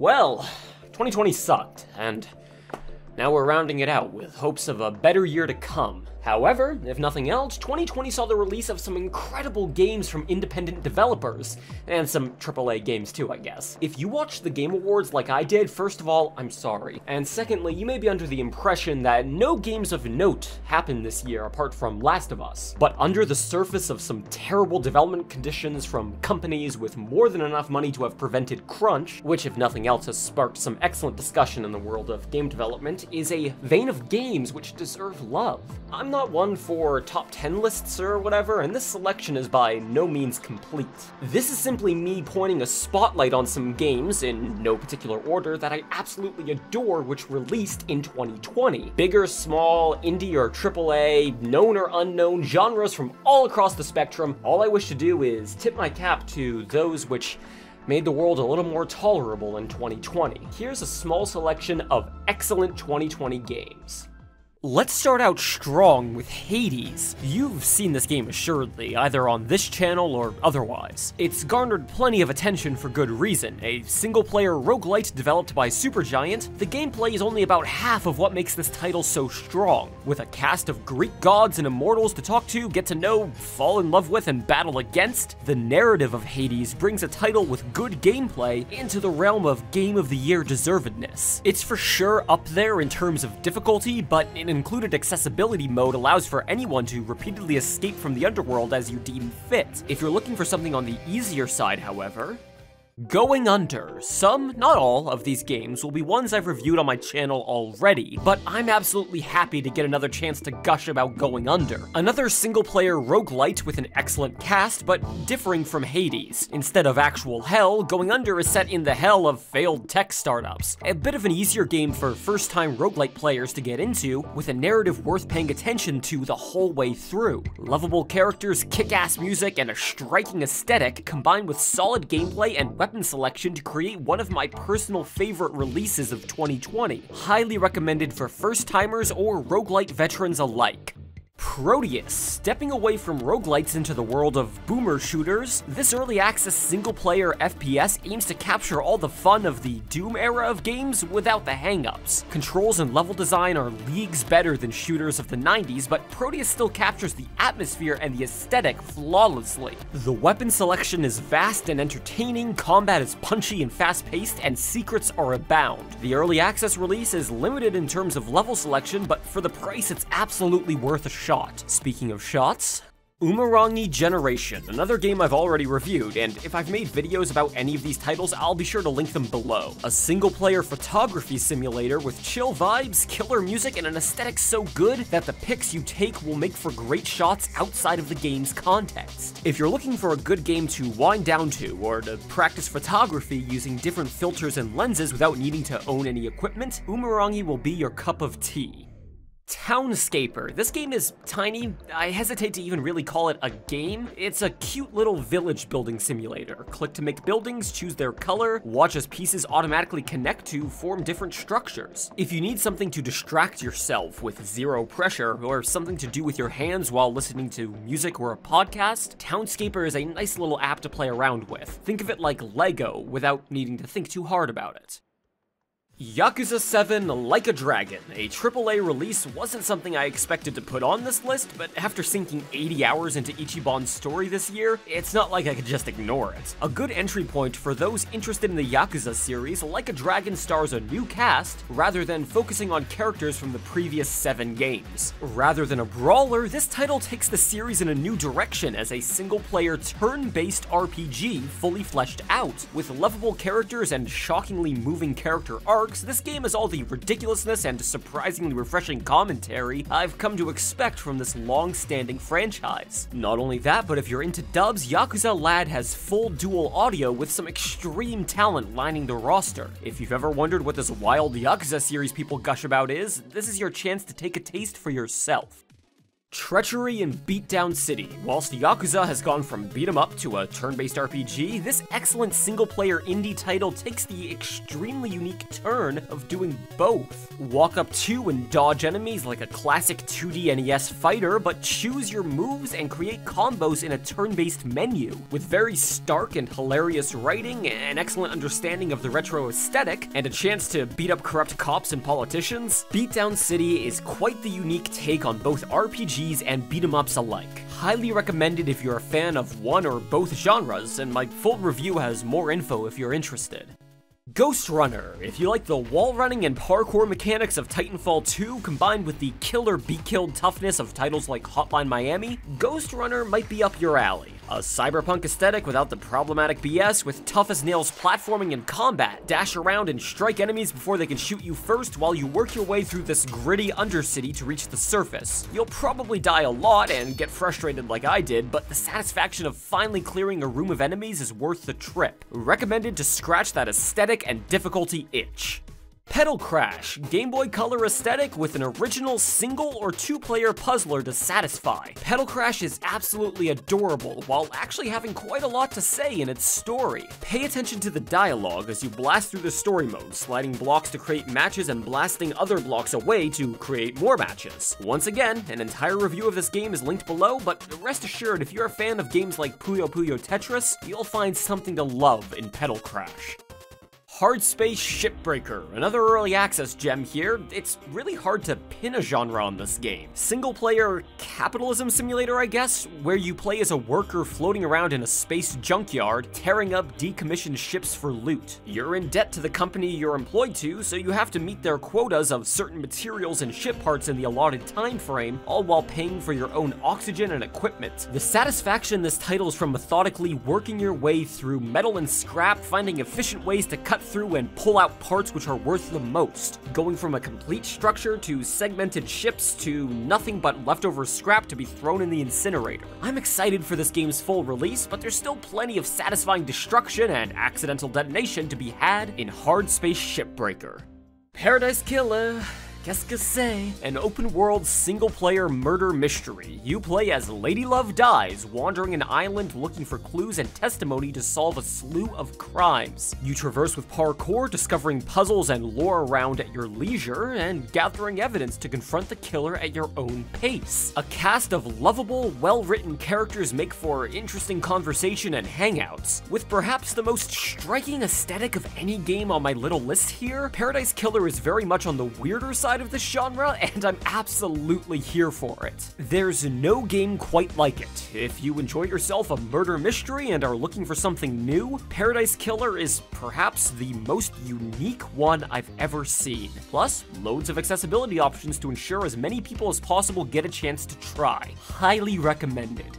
Well, 2020 sucked, and now we're rounding it out with hopes of a better year to come. However, if nothing else, 2020 saw the release of some incredible games from independent developers, and some AAA games too, I guess. If you watched the Game Awards like I did, first of all, I'm sorry. And secondly, you may be under the impression that no games of note happened this year apart from Last of Us. But under the surface of some terrible development conditions from companies with more than enough money to have prevented crunch, which if nothing else has sparked some excellent discussion in the world of game development, is a vein of games which deserve love. I'm not one for top 10 lists or whatever, and this selection is by no means complete. This is simply me pointing a spotlight on some games, in no particular order, that I absolutely adore which released in 2020. Big or small, indie or AAA, known or unknown, genres from all across the spectrum. All I wish to do is tip my cap to those which made the world a little more tolerable in 2020. Here's a small selection of excellent 2020 games. Let's start out strong with Hades. You've seen this game assuredly, either on this channel or otherwise. It's garnered plenty of attention for good reason. A single-player roguelite developed by Supergiant, the gameplay is only about half of what makes this title so strong. With a cast of Greek gods and immortals to talk to, get to know, fall in love with, and battle against, the narrative of Hades brings a title with good gameplay into the realm of Game of the Year deservedness. It's for sure up there in terms of difficulty, but in included accessibility mode allows for anyone to repeatedly escape from the underworld as you deem fit. If you're looking for something on the easier side, however, Going Under. Some, not all, of these games will be ones I've reviewed on my channel already, but I'm absolutely happy to get another chance to gush about Going Under. Another single-player roguelite with an excellent cast, but differing from Hades. Instead of actual hell, Going Under is set in the hell of failed tech startups. A bit of an easier game for first-time roguelite players to get into, with a narrative worth paying attention to the whole way through. Lovable characters, kick-ass music, and a striking aesthetic, combined with solid gameplay and weapon selection to create one of my personal favorite releases of 2020. Highly recommended for first-timers or roguelite veterans alike. Prodeus. Stepping away from roguelites into the world of boomer shooters, this early access single-player FPS aims to capture all the fun of the Doom era of games without the hang-ups. Controls and level design are leagues better than shooters of the 90s, but Prodeus still captures the atmosphere and the aesthetic flawlessly. The weapon selection is vast and entertaining, combat is punchy and fast-paced, and secrets are abound. The early access release is limited in terms of level selection, but for the price it's absolutely worth a shot. Speaking of shots, Umurangi Generation, another game I've already reviewed, and if I've made videos about any of these titles, I'll be sure to link them below. A single-player photography simulator with chill vibes, killer music, and an aesthetic so good that the pics you take will make for great shots outside of the game's context. If you're looking for a good game to wind down to, or to practice photography using different filters and lenses without needing to own any equipment, Umurangi will be your cup of tea. Townscaper. This game is tiny. I hesitate to even really call it a game. It's a cute little village building simulator. Click to make buildings, choose their color, watch as pieces automatically connect to form different structures. If you need something to distract yourself with zero pressure, or something to do with your hands while listening to music or a podcast, Townscaper is a nice little app to play around with. Think of it like Lego without needing to think too hard about it. Yakuza 7 Like a Dragon. A AAA release wasn't something I expected to put on this list, but after sinking 80 hours into Ichiban's story this year, it's not like I could just ignore it. A good entry point for those interested in the Yakuza series, Like a Dragon stars a new cast, rather than focusing on characters from the previous 7 games. Rather than a brawler, this title takes the series in a new direction as a single-player turn-based RPG fully fleshed out. With lovable characters and shockingly moving character arcs, this game is all the ridiculousness and surprisingly refreshing commentary I've come to expect from this long-standing franchise. Not only that, but if you're into dubs, Yakuza Lad has full dual audio with some extreme talent lining the roster. If you've ever wondered what this wild Yakuza series people gush about is, this is your chance to take a taste for yourself. Treachery in Beatdown City. Whilst Yakuza has gone from beat-em up to a turn-based RPG, this excellent single-player indie title takes the extremely unique turn of doing both. Walk up to and dodge enemies like a classic 2D NES fighter, but choose your moves and create combos in a turn-based menu. With very stark and hilarious writing, an excellent understanding of the retro aesthetic, and a chance to beat up corrupt cops and politicians, Beatdown City is quite the unique take on both RPG and beat-em-ups alike. Highly recommended if you're a fan of one or both genres, and my full review has more info if you're interested. Ghost Runner. If you like the wall running and parkour mechanics of Titanfall 2 combined with the kill or be killed toughness of titles like Hotline Miami, Ghost Runner might be up your alley. A cyberpunk aesthetic without the problematic BS, with tough as nails platforming and combat. Dash around and strike enemies before they can shoot you first while you work your way through this gritty undercity to reach the surface. You'll probably die a lot and get frustrated like I did, but the satisfaction of finally clearing a room of enemies is worth the trip. Recommended to scratch that aesthetic and difficulty itch. Petal Crash, Game Boy Color aesthetic with an original single or two-player puzzler to satisfy. Petal Crash is absolutely adorable, while actually having quite a lot to say in its story. Pay attention to the dialogue as you blast through the story mode, sliding blocks to create matches and blasting other blocks away to create more matches. Once again, an entire review of this game is linked below, but rest assured, if you're a fan of games like Puyo Puyo Tetris, you'll find something to love in Petal Crash. Hardspace Shipbreaker, another early access gem here. It's really hard to pin a genre on this game. Single player capitalism simulator, I guess, where you play as a worker floating around in a space junkyard, tearing up decommissioned ships for loot. You're in debt to the company you're employed to, so you have to meet their quotas of certain materials and ship parts in the allotted time frame, all while paying for your own oxygen and equipment. The satisfaction this title is from methodically working your way through metal and scrap, finding efficient ways to cut through and pull out parts which are worth the most, going from a complete structure to segmented ships to nothing but leftover scrap to be thrown in the incinerator. I'm excited for this game's full release, but there's still plenty of satisfying destruction and accidental detonation to be had in Hardspace Shipbreaker. Paradise Killer. Qu'est-ce que c'est? An open-world single-player murder mystery. You play as Lady Love dies, wandering an island looking for clues and testimony to solve a slew of crimes. You traverse with parkour, discovering puzzles and lore around at your leisure, and gathering evidence to confront the killer at your own pace. A cast of lovable, well-written characters make for interesting conversation and hangouts. With perhaps the most striking aesthetic of any game on my little list here, Paradise Killer is very much on the weirder side of this genre, and I'm absolutely here for it. There's no game quite like it. If you enjoy yourself a murder mystery and are looking for something new, Paradise Killer is perhaps the most unique one I've ever seen. Plus, loads of accessibility options to ensure as many people as possible get a chance to try. Highly recommended.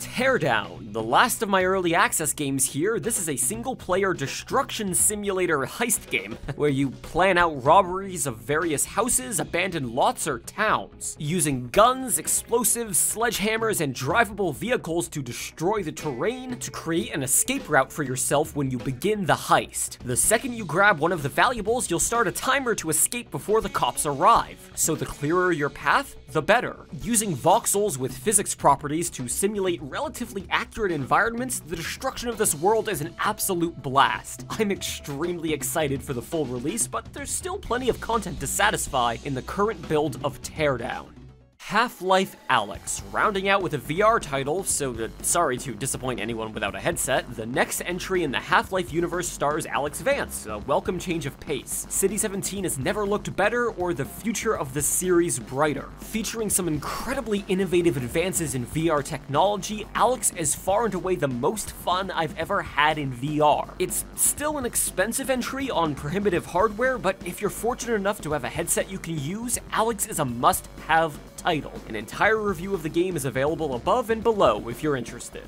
Teardown, the last of my early access games here. This is a single-player destruction simulator heist game where you plan out robberies of various houses, abandoned lots, or towns, using guns, explosives, sledgehammers, and drivable vehicles to destroy the terrain to create an escape route for yourself when you begin the heist. The second you grab one of the valuables, you'll start a timer to escape before the cops arrive, so the clearer your path, the better. Using voxels with physics properties to simulate relatively accurate environments, the destruction of this world is an absolute blast. I'm extremely excited for the full release, but there's still plenty of content to satisfy in the current build of Teardown. Half-Life: Alyx, rounding out with a VR title, so sorry to disappoint anyone without a headset. The next entry in the Half-Life universe stars Alyx Vance, a welcome change of pace. City 17 has never looked better, or the future of the series brighter. Featuring some incredibly innovative advances in VR technology, Alyx is far and away the most fun I've ever had in VR. It's still an expensive entry on primitive hardware, but if you're fortunate enough to have a headset you can use, Alyx is a must-have title. An entire review of the game is available above and below if you're interested.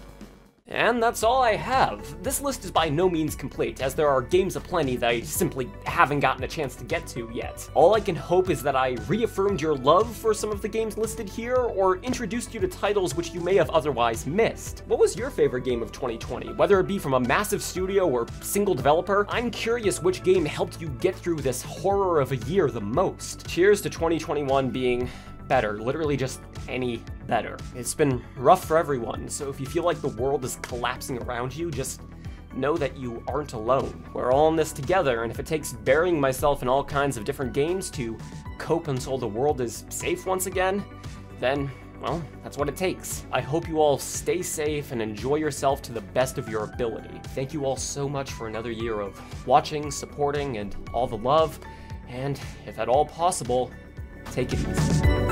And that's all I have. This list is by no means complete, as there are games aplenty that I simply haven't gotten a chance to get to yet. All I can hope is that I reaffirmed your love for some of the games listed here, or introduced you to titles which you may have otherwise missed. What was your favorite game of 2020? Whether it be from a massive studio or single developer, I'm curious which game helped you get through this horror of a year the most. Cheers to 2021 being better, literally just any better. It's been rough for everyone, so if you feel like the world is collapsing around you, just know that you aren't alone. We're all in this together, and if it takes burying myself in all kinds of different games to cope until the world is safe once again, then, well, that's what it takes. I hope you all stay safe and enjoy yourself to the best of your ability. Thank you all so much for another year of watching, supporting, and all the love, and if at all possible, take it easy.